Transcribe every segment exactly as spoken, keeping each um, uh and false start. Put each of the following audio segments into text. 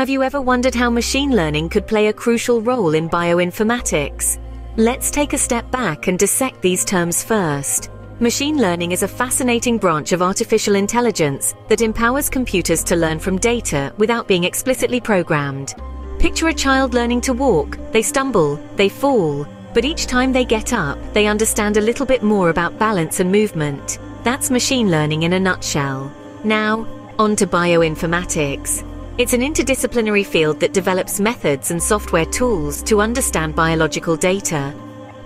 Have you ever wondered how machine learning could play a crucial role in bioinformatics? Let's take a step back and dissect these terms first. Machine learning is a fascinating branch of artificial intelligence that empowers computers to learn from data without being explicitly programmed. Picture a child learning to walk. They stumble, they fall, but each time they get up, they understand a little bit more about balance and movement. That's machine learning in a nutshell. Now, on to bioinformatics. It's an interdisciplinary field that develops methods and software tools to understand biological data.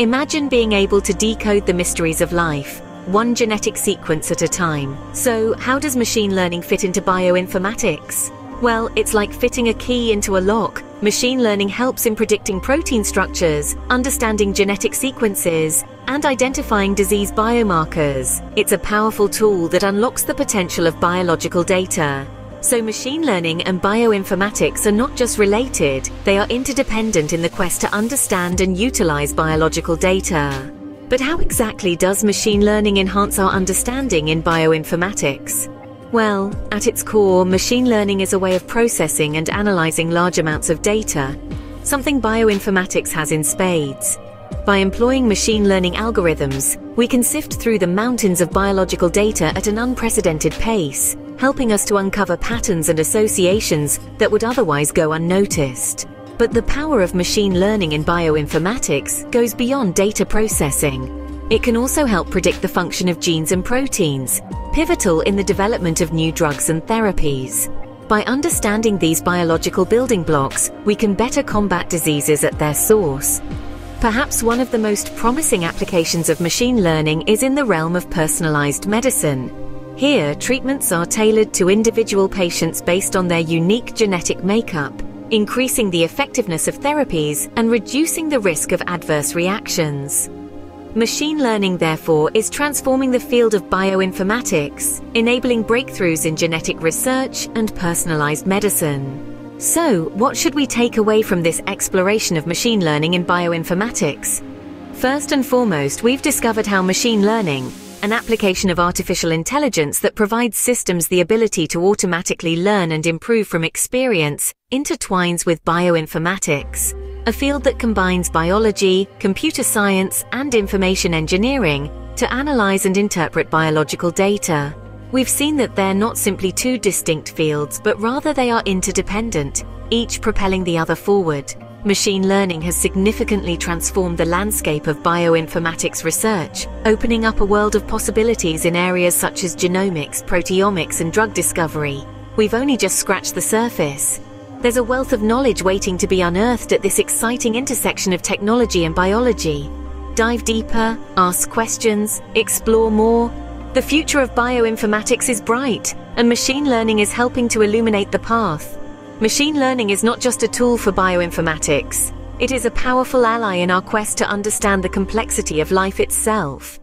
Imagine being able to decode the mysteries of life, one genetic sequence at a time. So, how does machine learning fit into bioinformatics? Well, it's like fitting a key into a lock. Machine learning helps in predicting protein structures, understanding genetic sequences, and identifying disease biomarkers. It's a powerful tool that unlocks the potential of biological data. So machine learning and bioinformatics are not just related, they are interdependent in the quest to understand and utilize biological data. But how exactly does machine learning enhance our understanding in bioinformatics? Well, at its core, machine learning is a way of processing and analyzing large amounts of data, something bioinformatics has in spades. By employing machine learning algorithms, we can sift through the mountains of biological data at an unprecedented pace, helping us to uncover patterns and associations that would otherwise go unnoticed. But the power of machine learning in bioinformatics goes beyond data processing. It can also help predict the function of genes and proteins, pivotal in the development of new drugs and therapies. By understanding these biological building blocks, we can better combat diseases at their source. Perhaps one of the most promising applications of machine learning is in the realm of personalized medicine. Here, treatments are tailored to individual patients based on their unique genetic makeup, increasing the effectiveness of therapies and reducing the risk of adverse reactions. Machine learning, therefore, is transforming the field of bioinformatics, enabling breakthroughs in genetic research and personalized medicine. So, what should we take away from this exploration of machine learning in bioinformatics? First and foremost, we've discovered how machine learning, an application of artificial intelligence that provides systems the ability to automatically learn and improve from experience, intertwines with bioinformatics, a field that combines biology, computer science, and information engineering to analyze and interpret biological data. We've seen that they're not simply two distinct fields, but rather they are interdependent, each propelling the other forward. Machine learning has significantly transformed the landscape of bioinformatics research, opening up a world of possibilities in areas such as genomics, proteomics, and drug discovery. We've only just scratched the surface. There's a wealth of knowledge waiting to be unearthed at this exciting intersection of technology and biology. Dive deeper, ask questions, explore more. The future of bioinformatics is bright, and machine learning is helping to illuminate the path. Machine learning is not just a tool for bioinformatics. It is a powerful ally in our quest to understand the complexity of life itself.